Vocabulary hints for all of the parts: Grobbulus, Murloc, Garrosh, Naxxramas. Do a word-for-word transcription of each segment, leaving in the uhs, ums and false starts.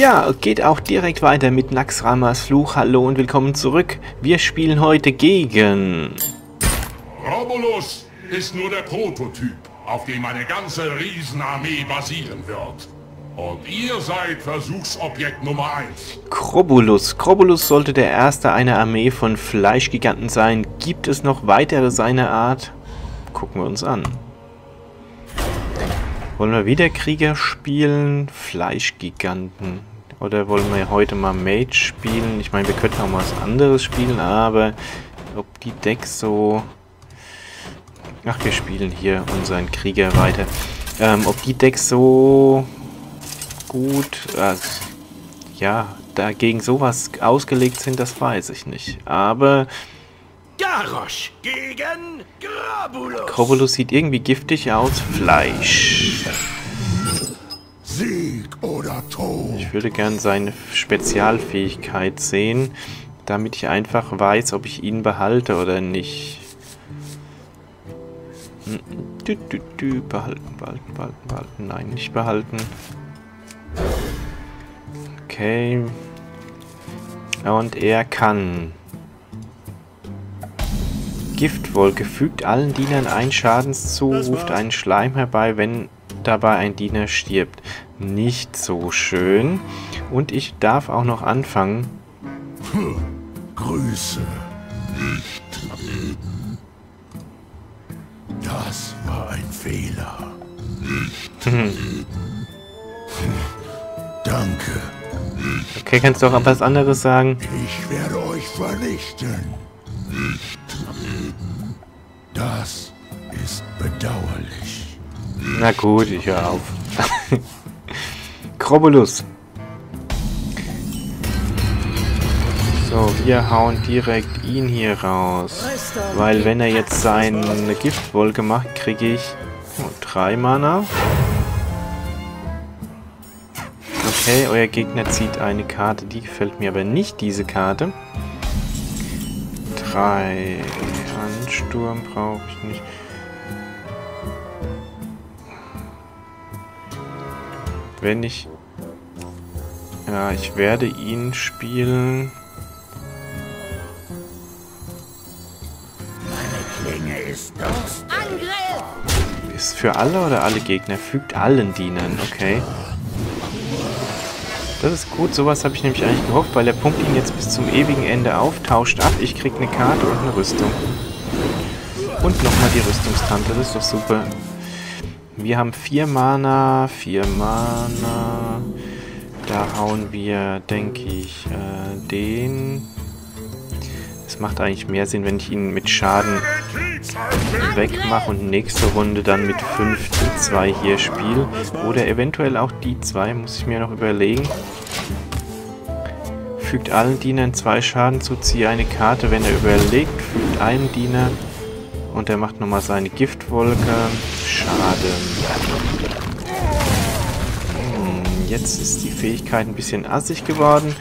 Ja, geht auch direkt weiter mit Naxxramas Fluch. Hallo und willkommen zurück. Wir spielen heute gegen... Grobbulus ist nur der Prototyp, auf dem eine ganze Riesenarmee basieren wird. Und ihr seid Versuchsobjekt Nummer eins. Grobbulus. Grobbulus sollte der erste einer Armee von Fleischgiganten sein. Gibt es noch weitere seiner Art? Gucken wir uns an. Wollen wir wieder Krieger spielen? Fleischgiganten. Oder wollen wir heute mal Mage spielen? Ich meine, wir könnten auch mal was anderes spielen, aber ob die Decks so... Ach, wir spielen hier unseren Krieger weiter. Ähm, ob die Decks so... gut, also, ja, dagegen sowas ausgelegt sind, das weiß ich nicht. Aber Garrosh gegen Grobbulus. Grobbulus sieht irgendwie giftig aus. Fleisch. Sieg oder Tod. Ich würde gern seine Spezialfähigkeit sehen, damit ich einfach weiß, ob ich ihn behalte oder nicht. Du, du, du. Behalten, behalten, behalten, behalten. Nein, nicht behalten. Okay. Und er kann. Giftwolke fügt allen Dienern einen Schadenszug, ruft einen Schleim herbei, wenn dabei ein Diener stirbt. Nicht so schön. Und ich darf auch noch anfangen. Hm. Grüße. Nicht reden. Das war ein Fehler. Nicht reden. Danke. Okay, kannst du auch was anderes sagen? Ich werde euch vernichten. Das ist bedauerlich. Na gut, ich höre auf. Grobbulus. So, wir hauen direkt ihn hier raus. Weil wenn er jetzt seine Giftwolke macht, kriege ich drei Mana. Okay, euer Gegner zieht eine Karte, die gefällt mir aber nicht, diese Karte. Drei Ansturm brauche ich nicht. Wenn ich... Ja, ich werde ihn spielen. Meine Klinge ist das. Angriff! Ist für alle oder alle Gegner? Fügt allen Dienern, okay. Das ist gut, sowas habe ich nämlich eigentlich gehofft, weil der Punkt ihn jetzt bis zum ewigen Ende auftauscht ab. Ich krieg eine Karte und eine Rüstung. Und nochmal die Rüstungstante, das ist doch super. Wir haben vier Mana, vier Mana. Da hauen wir, denke ich, äh, den. Es macht eigentlich mehr Sinn, wenn ich ihn mit Schaden wegmache und nächste Runde dann mit fünf, die zwei hier spiele. Oder eventuell auch die zwei, muss ich mir noch überlegen. Fügt allen Dienern zwei Schaden zu, ziehe eine Karte, wenn er überlegt, fügt einem Diener und er macht nochmal seine Giftwolke. Schaden. Hm, jetzt ist die Fähigkeit ein bisschen assig geworden.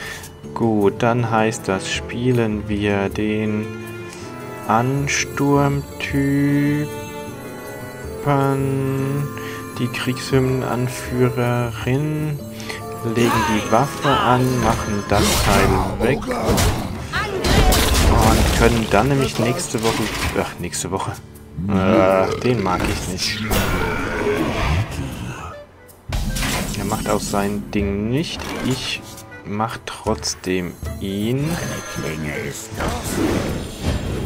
Gut, dann heißt das, spielen wir den Ansturmtypen, die Kriegshymnenanführerin, legen die Waffe an, machen das Teil weg und können dann nämlich nächste Woche, ach nächste Woche, äh, den mag ich nicht. Er macht auch sein Ding nicht, ich... macht trotzdem ihn.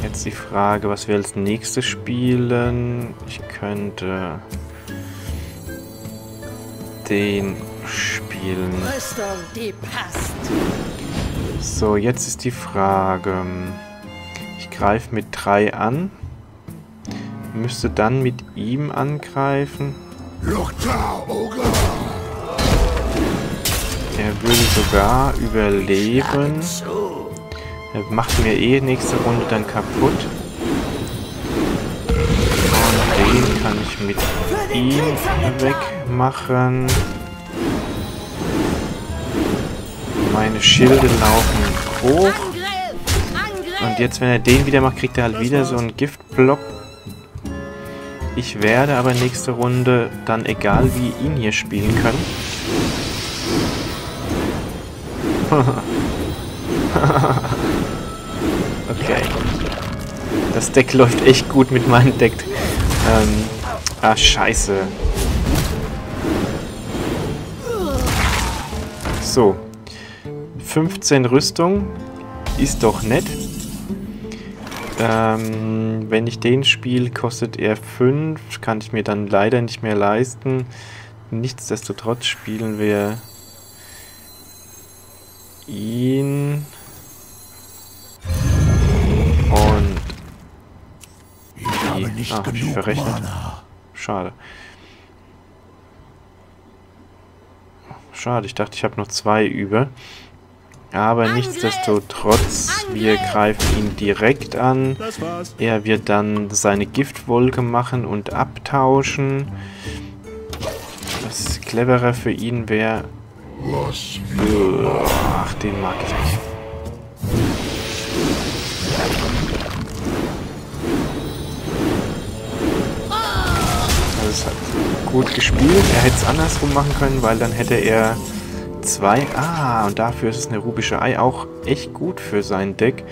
Jetzt die Frage, was wir als nächstes spielen. Ich könnte den spielen. So, jetzt ist die Frage. Ich greife mit drei an. Müsste dann mit ihm angreifen. Er würde sogar überleben. Er macht mir eh nächste Runde dann kaputt. Und den kann ich mit ihm wegmachen. Meine Schilde laufen hoch. Und jetzt, wenn er den wieder macht, kriegt er halt wieder so einen Giftblock. Ich werde aber nächste Runde dann egal wie ihn hier spielen können. Okay. Das Deck läuft echt gut mit meinem Deck. Ähm. Ah, scheiße. So. fünfzehn Rüstung. Ist doch nett. Ähm, wenn ich den spiele, kostet er fünf. Kann ich mir dann leider nicht mehr leisten. Nichtsdestotrotz spielen wir ihn. Und ich habe nicht ah, genug verrechnet. Mana. Schade. Schade, ich dachte, ich habe noch zwei über. Aber Angriff! Nichtsdestotrotz, Angriff! Wir greifen ihn direkt an. Er wird dann seine Giftwolke machen und abtauschen. Das cleverer für ihn wäre... Ach, den mag ich nicht. Also es hat gut gespielt. Er hätte es andersrum machen können, weil dann hätte er... zwei. Ah, und dafür ist es eine rubische Ei auch echt gut für sein Deck.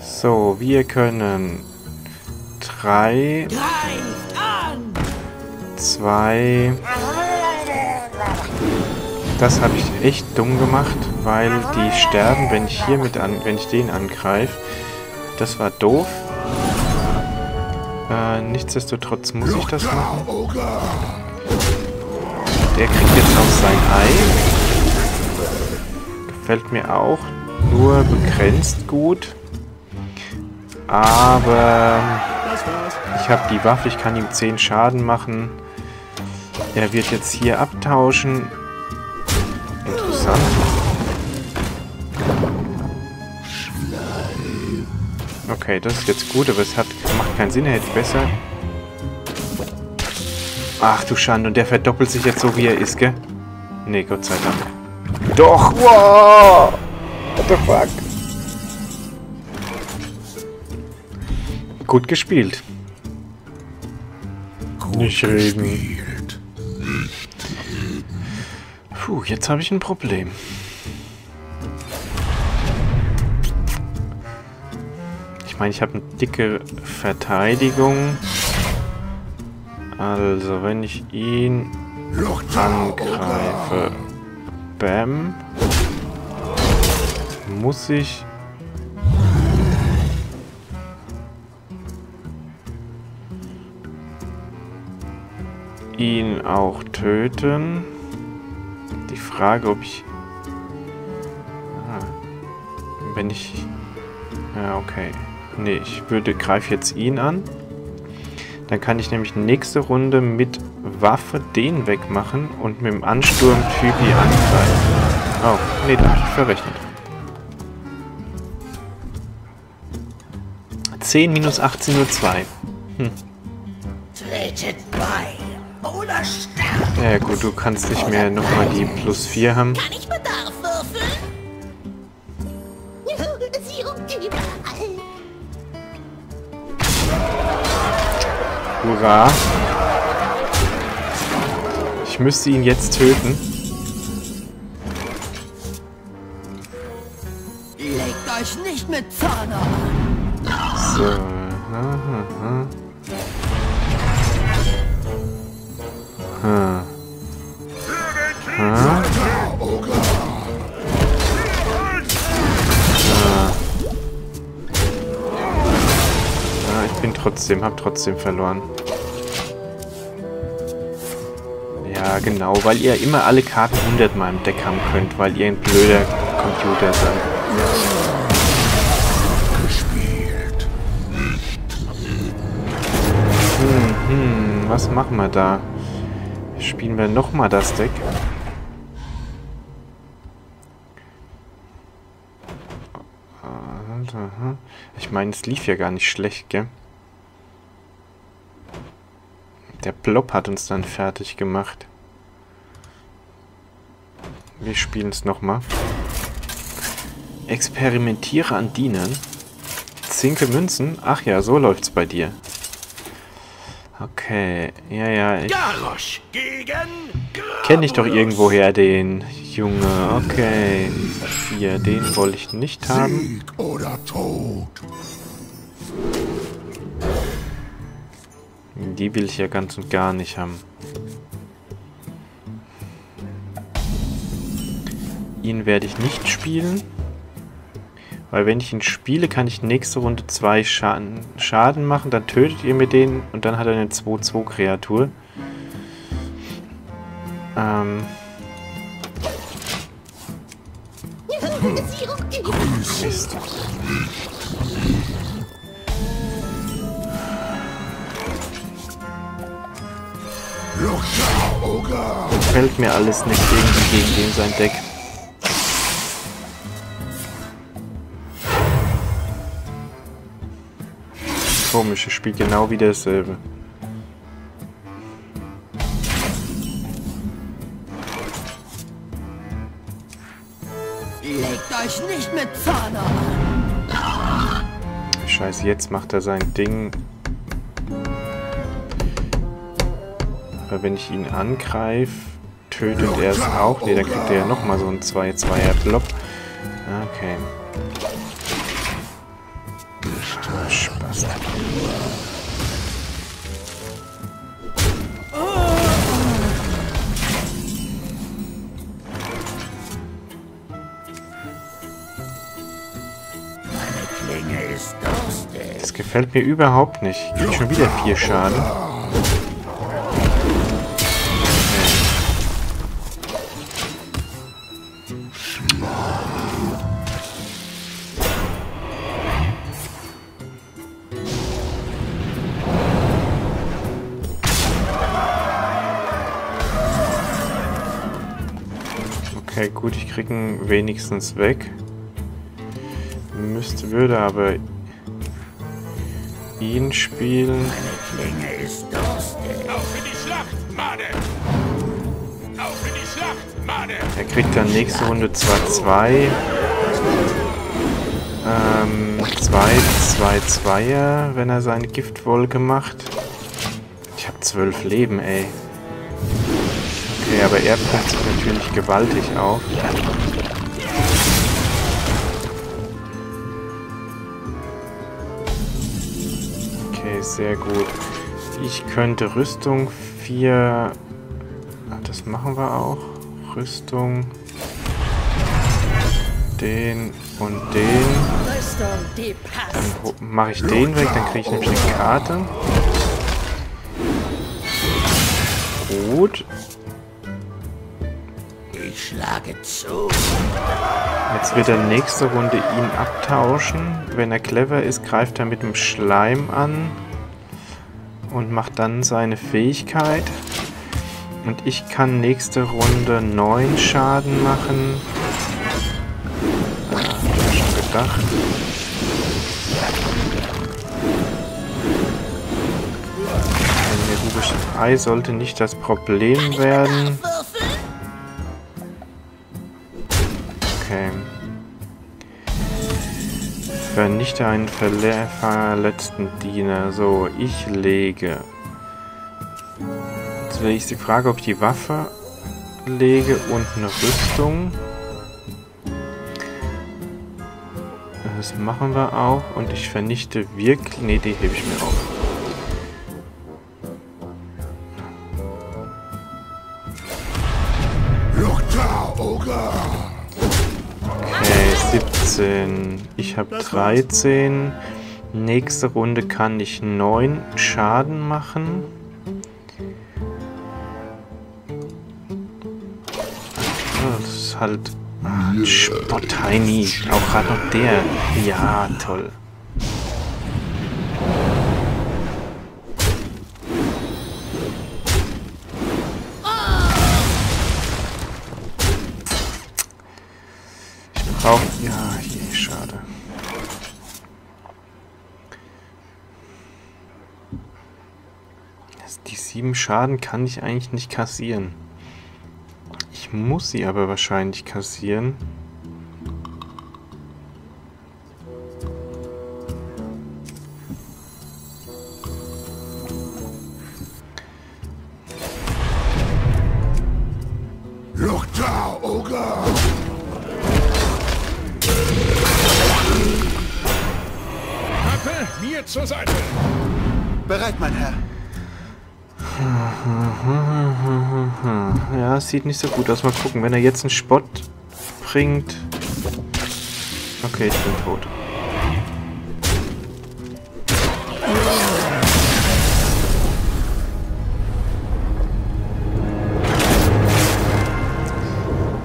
So, wir können drei, zwei. Das habe ich echt dumm gemacht, weil die sterben, wenn ich hier mit an, wenn ich den angreife. Das war doof. Äh, nichtsdestotrotz muss ich das machen. Der kriegt jetzt auch sein Ei. Fällt mir auch nur begrenzt gut. Aber ich habe die Waffe, ich kann ihm zehn Schaden machen. Er wird jetzt hier abtauschen. Interessant. Okay, das ist jetzt gut, aber es hat, macht keinen Sinn, er hätte besser. Ach du Schande, und der verdoppelt sich jetzt so, wie er ist, gell? Nee, Gott sei Dank. Doch! Wow! What the fuck? Gut gespielt. Gut Nicht reden. Gespielt. Puh, jetzt habe ich ein Problem. Ich meine, ich habe eine dicke Verteidigung. Also, wenn ich ihn angreife... Bam. Muss ich... ihn auch töten? Die Frage, ob ich... Ah, wenn ich... Ja, okay. Nee, ich würde greife jetzt ihn an. Dann kann ich nämlich nächste Runde mit Waffe den wegmachen und mit dem Ansturm Typi angreifen. Oh, nee, da habe ich verrechnet. zehn minus achtzehn nur zwei. Hm. Ja gut, du kannst nicht mehr nochmal die plus vier haben. Kann ich Bedarf würfeln? Sie ruft überall. Hurra! Ich müsste ihn jetzt töten. Legt euch nicht mit Zorn an. So. Aha, aha. Ha. Ha. Ha. Ah, ich bin trotzdem, hab trotzdem verloren. Ja, genau, weil ihr immer alle Karten hundert mal im Deck haben könnt, weil ihr ein blöder Computer seid. Gespielt. Hm, hm, was machen wir da? Spielen wir nochmal das Deck? Ich meine, es lief ja gar nicht schlecht, gell? Der Blob hat uns dann fertig gemacht. Wir spielen es nochmal. Experimentiere an Dienern. Zinke Münzen. Ach ja, so läuft's bei dir. Okay, ja, ja, ich... Garrosh gegen Grobbulus. Kenne ich doch irgendwoher den, Junge. Okay, hier, den wollte ich nicht haben. Sieg oder Tod. Die will ich ja ganz und gar nicht haben. Ihn werde ich nicht spielen. Weil wenn ich ihn spiele, kann ich nächste Runde zwei Schaden, Schaden machen. Dann tötet ihr mit denen und dann hat er eine zwei zwei-Kreatur. Ähm. Mist. Fällt mir alles nicht irgendwie gegen den sein Deck. Komisch, ich spiele genau wieder dasselbe. Legt euch nicht mit Zorn an. Scheiße, jetzt macht er sein Ding. Aber wenn ich ihn angreife, tötet er es auch. Ne, dann kriegt er ja nochmal so einen zwei zweier-Block. Okay. Ah, Spaß. Das gefällt mir überhaupt nicht. Gibt schon wieder vier Schaden. Okay, gut, ich kriege ihn wenigstens weg. Müsste, würde aber ihn spielen. Meine Klinge ist durstig. Auf in die Schlacht, Mane! Auf in die Schlacht, Mane! Er kriegt dann nächste Runde zwar zwei. Ähm, zwei, zwei, Zweier, wenn er seine Giftwolke macht. Ich habe zwölf Leben, ey. Okay, aber er pumpt sich natürlich gewaltig auf. Okay, sehr gut. Ich könnte Rüstung vier... Ah, das machen wir auch. Rüstung... Den und den. Dann mache ich den weg, dann kriege ich nämlich eine Karte. Gut. Ich schlage zu. Jetzt wird er nächste Runde ihn abtauschen. Wenn er clever ist, greift er mit dem Schleim an und macht dann seine Fähigkeit. Und ich kann nächste Runde neun Schaden machen. Ah, hab ich schon gedacht. Der rubische Ei sollte nicht das Problem werden. Okay. Vernichte einen verle verletzten Diener. So, ich lege. Jetzt wäre ich die Frage, ob ich die Waffe lege und eine Rüstung. Das machen wir auch. Und ich vernichte wirklich... Ne, die hebe ich mir auf. Ich habe dreizehn. Nächste Runde kann ich neun Schaden machen. Das ist halt ah, Spotteini. Auch gerade noch der. Ja, toll. Ich brauche... Ja, je, schade. Also die sieben Schaden kann ich eigentlich nicht kassieren. Ich muss sie aber wahrscheinlich kassieren. zur Seite! Bereit, mein Herr! Ja, es sieht nicht so gut aus. Mal gucken, wenn er jetzt einen Spott bringt... Okay, ich bin tot.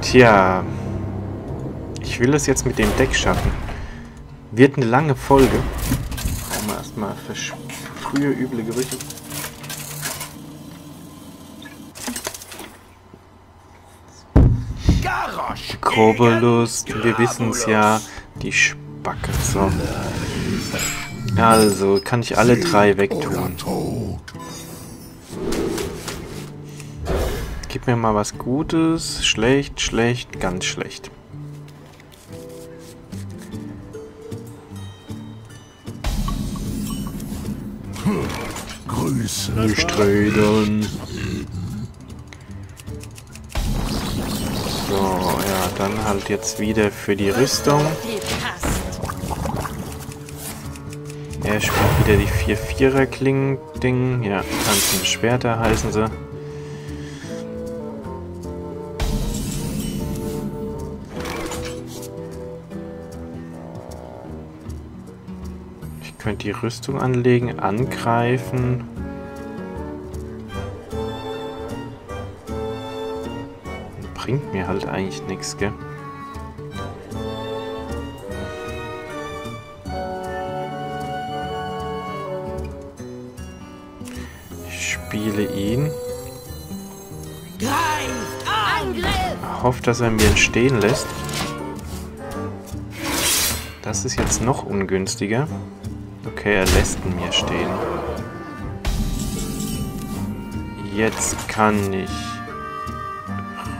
Tja. Ich will das jetzt mit dem Deck schaffen. Wird eine lange Folge. Einmal erstmal frühe üble Gerüche. Grobbulus, wir wissen es ja. Die Spacke. So. Also, kann ich alle drei wegtun. Gib mir mal was Gutes. Schlecht, schlecht, ganz schlecht. Grüße. Strödern. So, ja, dann halt jetzt wieder für die Rüstung. Er spielt wieder die vier vierer-Klingen-Ding. Ja, tanzende Schwerter heißen sie. Ich könnte die Rüstung anlegen, angreifen. Bringt mir halt eigentlich nichts, gell? Ich spiele ihn. Hofft, dass er mir entstehen lässt. Das ist jetzt noch ungünstiger. Okay, er lässt ihn mir stehen. Jetzt kann ich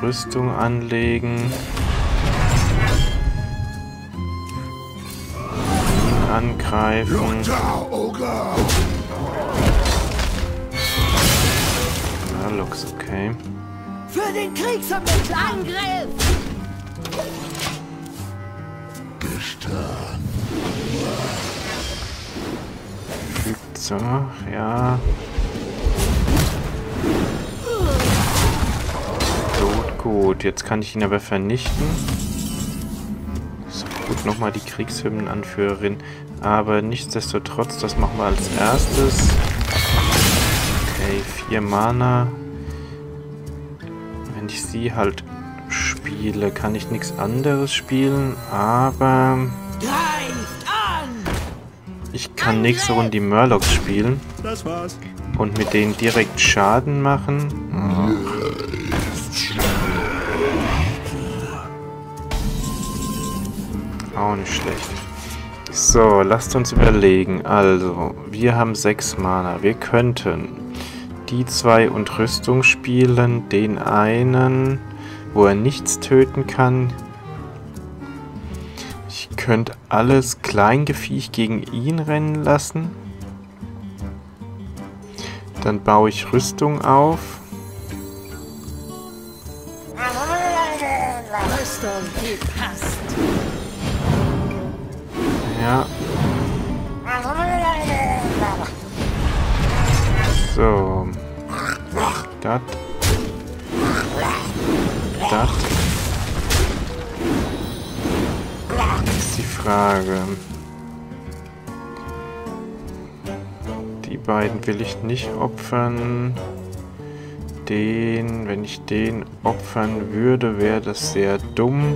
Rüstung anlegen. Angreifen. Ja, Lux, okay. Für den Kriegsvermittler Angriff! Fügt so, ja. Gut, jetzt kann ich ihn aber vernichten. So, gut, nochmal die Kriegshymnenanführerin. Aber nichtsdestotrotz, das machen wir als erstes. Okay, vier Mana. Wenn ich sie halt spiele, kann ich nichts anderes spielen. Aber ich kann nächste Runde die Murlocs spielen. Das war's. Und mit denen direkt Schaden machen. Oh. Auch nicht schlecht. So, lasst uns überlegen. Also, wir haben sechs Mana. Wir könnten die zwei und Rüstung spielen. Den einen, wo er nichts töten kann. Ich könnte alles Kleingeviech gegen ihn rennen lassen. Dann baue ich Rüstung auf. Rüstung, die passt. Ja. So. Das. Das. Das ist die Frage. Die beiden will ich nicht opfern. Den, wenn ich den opfern würde, wäre das sehr dumm.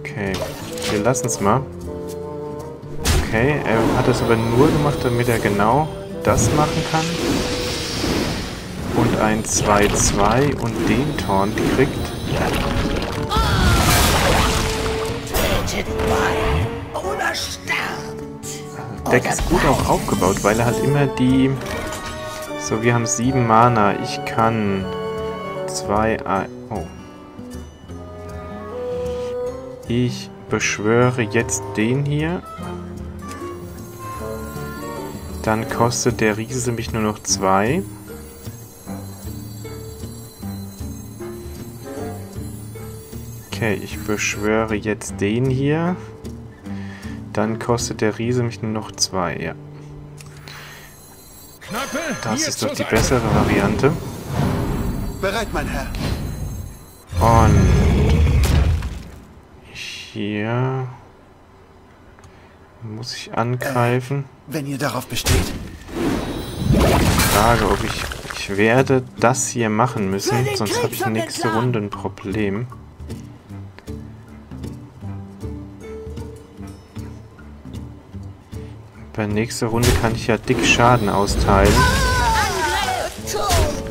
Okay. Wir lassen es mal. Okay, er hat das aber nur gemacht, damit er genau das machen kann. Und ein zwei zwei und den Taunt kriegt. Das Deck ist gut auch aufgebaut, weil er halt immer die... So, wir haben sieben Mana. Ich kann zwei... Oh. Ich... beschwöre jetzt den hier. Dann kostet der Riese mich nur noch zwei. Okay, ich beschwöre jetzt den hier. Dann kostet der Riese mich nur noch zwei, ja. Das ist doch die bessere Variante. Bereit, mein Herr. Und hier muss ich angreifen. Äh, wenn ihr darauf besteht. Frage, ob ich... Ich werde das hier machen müssen, sonst habe ich nächste Runde ein Problem. Bei nächster Runde kann ich ja dick Schaden austeilen.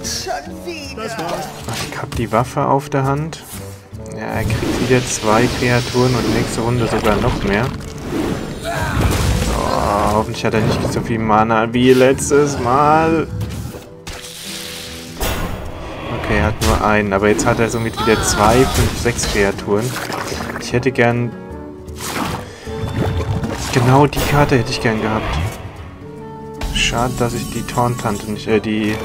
Ich habe die Waffe auf der Hand. Ja, er kriegt wieder zwei Kreaturen und nächste Runde sogar noch mehr. Oh, hoffentlich hat er nicht so viel Mana wie letztes Mal. Okay, er hat nur einen, aber jetzt hat er somit wieder zwei, fünf, sechs Kreaturen. Ich hätte gern... Genau die Karte hätte ich gern gehabt. Schade, dass ich die Taunt-Tante nicht, äh, die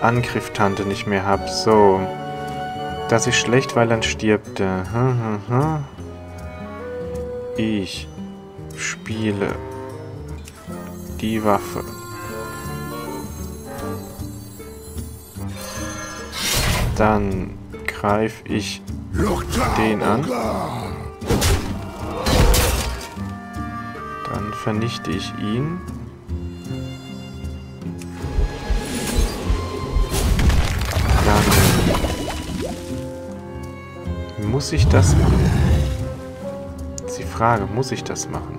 Angriff-Tante nicht mehr habe. So. Das ist schlecht, weil dann stirbt er. Ich spiele die Waffe. Dann greife ich den an. Dann vernichte ich ihn. Dann muss ich das machen? Das ist die Frage, muss ich das machen?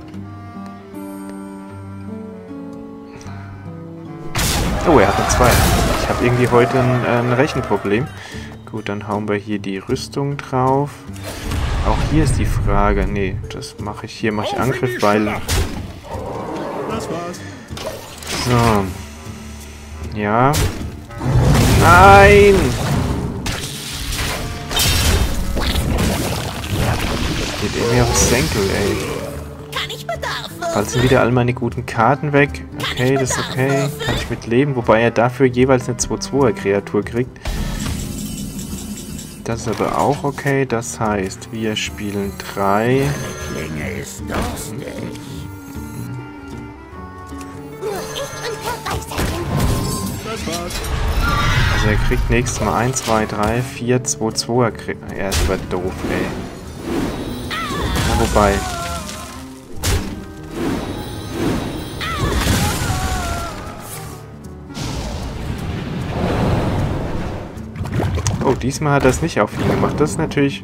Oh, er hat eine zwei. Ich habe irgendwie heute ein, ein Rechenproblem. Gut, dann hauen wir hier die Rüstung drauf. Auch hier ist die Frage. Nee, das mache ich hier. Mache ich Angriff, weil... So. Ja. Nein! Geht irgendwie mir aufs Senkel, ey. Falls sind wieder all meine guten Karten weg. Okay, das ist okay. Kann ich mit leben. Wobei er dafür jeweils eine zwei-zwei-Kreatur kriegt. Das ist aber auch okay. Das heißt, wir spielen drei. Also er kriegt nächstes Mal eins, zwei, drei, vier, zwei, zwei. Er ist aber doof, ey. Ja, wobei... Oh, diesmal hat er es nicht auf ihn gemacht. Das ist natürlich...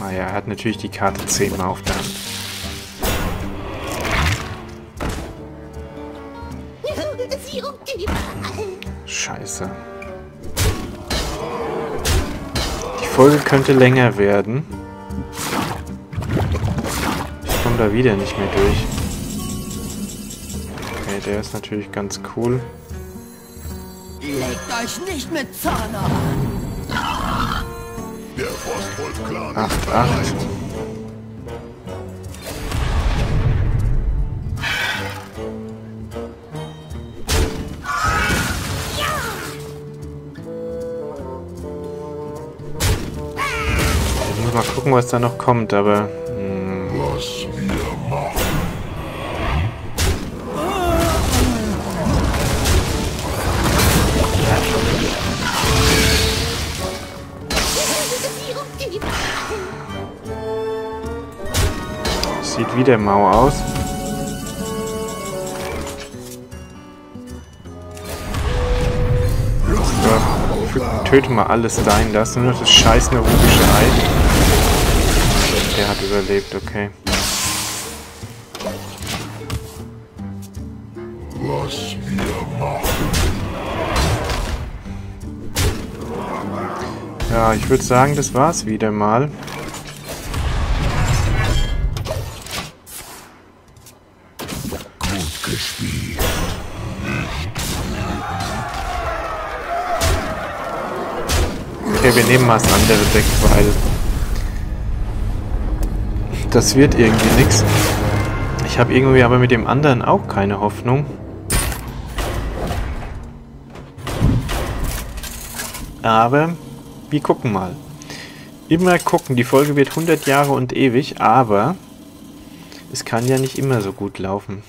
Naja, er hat natürlich die Karte zehnmal auf der Hand. Scheiße. Die Folge könnte länger werden. Ich komme da wieder nicht mehr durch. Okay, der ist natürlich ganz cool. Legt euch nicht mit Zorn an! Der Frostwolf-Clan ist bereit. Mal gucken, was da noch kommt, aber... Hm. Was wir machen. Sieht wieder mau aus. So, töte mal alles dein, da ist nur noch das scheiß neurotische Ei. Der hat überlebt, okay. Was wir machen. Ja, ich würde sagen, das war's wieder mal. Okay, wir nehmen mal das andere Deck, weil das wird irgendwie nichts. Ich habe irgendwie aber mit dem anderen auch keine Hoffnung. Aber wir gucken mal. Immer gucken. Die Folge wird hundert Jahre und ewig, aber Es kann ja nicht immer so gut laufen,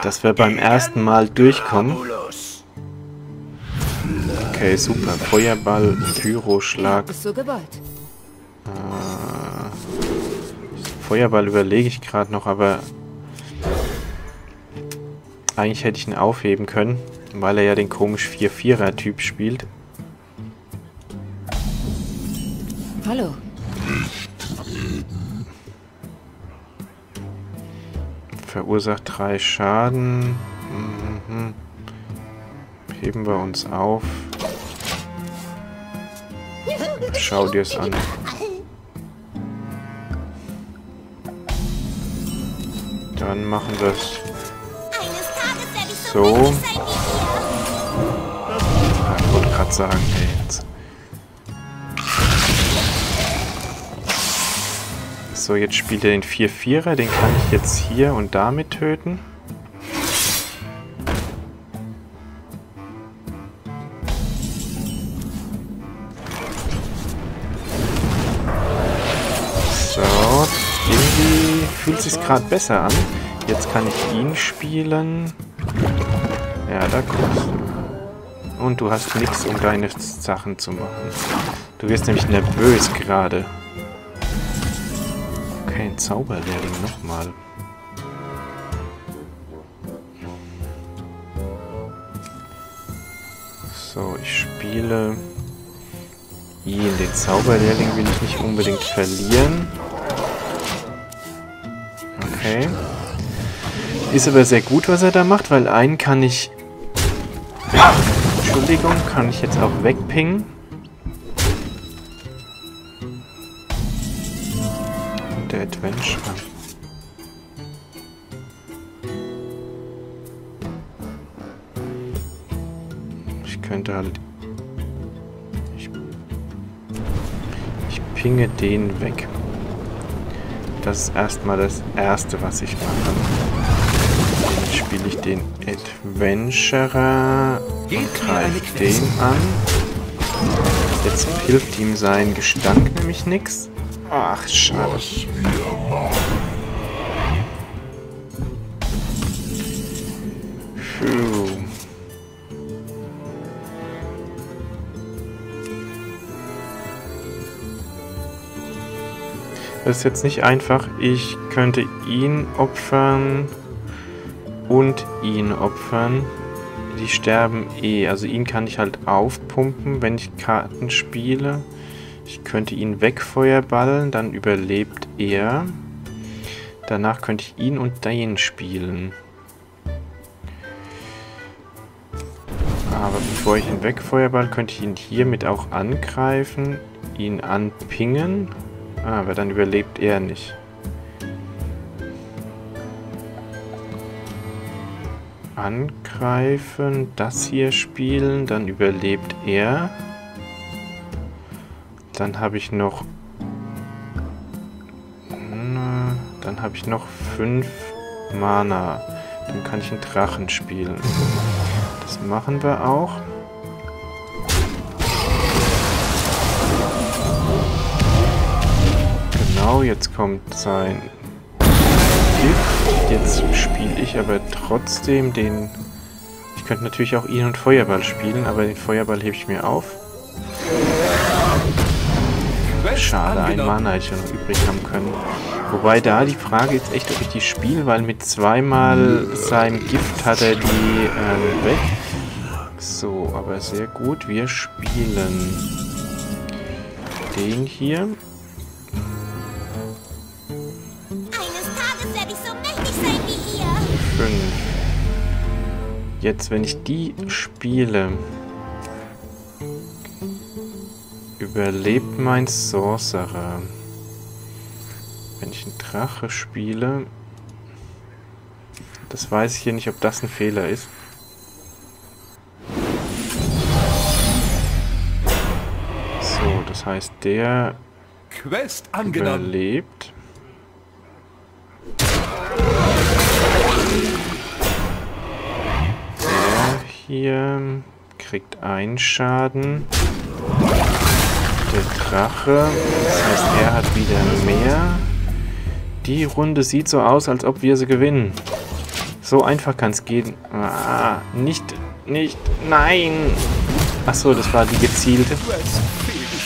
dass wir beim ersten Mal durchkommen. Okay, super. Feuerball, Pyroschlag. Äh, Feuerball überlege ich gerade noch, aber eigentlich hätte ich ihn aufheben können, weil er ja den komisch vier-Vierer-Typ spielt. Hallo. Verursacht drei Schaden. Mhm. Heben wir uns auf. Schau dir es an. Dann machen wir es so. Ich wollte gerade sagen, ey, jetzt. So, jetzt spielt er den vier-Vierer, den kann ich jetzt hier und damit töten. So, irgendwie fühlt es sich gerade besser an. Jetzt kann ich ihn spielen. Ja, da kommst du. Und du hast nichts, um deine Sachen zu machen. Du wirst nämlich nervös gerade. Ein Zauberlehrling nochmal. So, ich spiele ihn. Den Zauberlehrling will ich nicht unbedingt verlieren. Okay. Ist aber sehr gut, was er da macht, weil einen kann ich... Entschuldigung, kann ich jetzt auch wegpingen. Adventure. Ich könnte halt... Ich, ich pinge den weg. Das ist erstmal das Erste, was ich mache. Dann spiele ich den Adventurer und greife den an. Jetzt hilft ihm sein Gestank nämlich nichts. Ach, schade. Puh. Das ist jetzt nicht einfach. Ich könnte ihn opfern und ihn opfern. Die sterben eh. Also ihn kann ich halt aufpumpen, wenn ich Karten spiele. Ich könnte ihn wegfeuerballen, dann überlebt er. Danach könnte ich ihn und den spielen. Aber bevor ich ihn wegfeuerball, könnte ich ihn hiermit auch angreifen, ihn anpingen. Ah, aber dann überlebt er nicht. Angreifen, das hier spielen, dann überlebt er. Dann habe ich noch... Dann habe ich noch fünf Mana. Dann kann ich einen Drachen spielen. Das machen wir auch. Genau, jetzt kommt sein Gift. Jetzt spiele ich aber trotzdem den... Ich könnte natürlich auch ihn und Feuerball spielen, aber den Feuerball hebe ich mir auf. Schade, ein Mana hätte ich ja noch übrig haben können. Wobei da die Frage ist echt, ob ich die spiele, weil mit zweimal seinem Gift hat er die ähm, weg. So, aber sehr gut. Wir spielen den hier. Fünf. Jetzt, wenn ich die spiele... Überlebt mein Sorcerer. Wenn ich einen Drache spiele... Das weiß ich hier nicht, ob das ein Fehler ist. So, das heißt, der Quest angenommen. Überlebt. Der hier kriegt einen Schaden. Der Drache, das heißt, er hat wieder mehr. Die Runde sieht so aus, als ob wir sie gewinnen. So einfach kann es gehen. Ah, nicht, nicht, nein. Achso, das war die gezielte.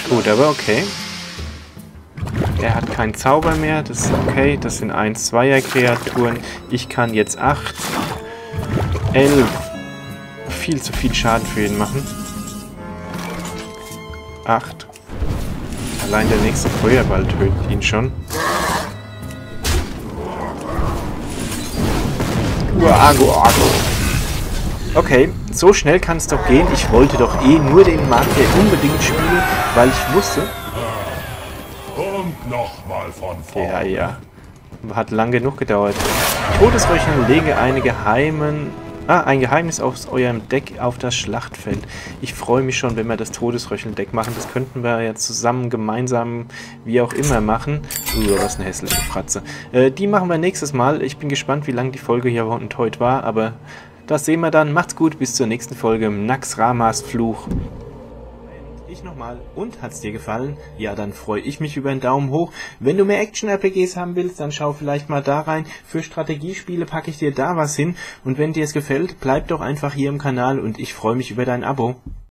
Gut, aber okay. Er hat keinen Zauber mehr. Das ist okay. Das sind eins-Zweier-Kreaturen. Ich kann jetzt acht, elf. Viel zu viel Schaden für ihn machen. acht. Allein der nächste Feuerball tötet ihn schon. Uago, Ago. Okay, so schnell kann es doch gehen. Ich wollte doch eh nur den Magier unbedingt spielen, weil ich wusste. Und nochmal von vorne. Ja, ja. Hat lang genug gedauert. Todesröchern, lege einen geheimen. Ah, ein Geheimnis aus eurem Deck auf das Schlachtfeld. Ich freue mich schon, wenn wir das Todesröcheln-Deck machen. Das könnten wir ja zusammen, gemeinsam, wie auch immer machen. Uh, was eine hässliche Fratze. Äh, die machen wir nächstes Mal. Ich bin gespannt, wie lang die Folge hier heute war. Aber das sehen wir dann. Macht's gut, bis zur nächsten Folge im Naxxramas Fluch. Ich nochmal. Und hat's dir gefallen? Ja, dann freue ich mich über einen Daumen hoch. Wenn du mehr Action-R P Gs haben willst, dann schau vielleicht mal da rein. Für Strategiespiele packe ich dir da was hin. Und wenn dir es gefällt, bleib doch einfach hier im Kanal und ich freue mich über dein Abo.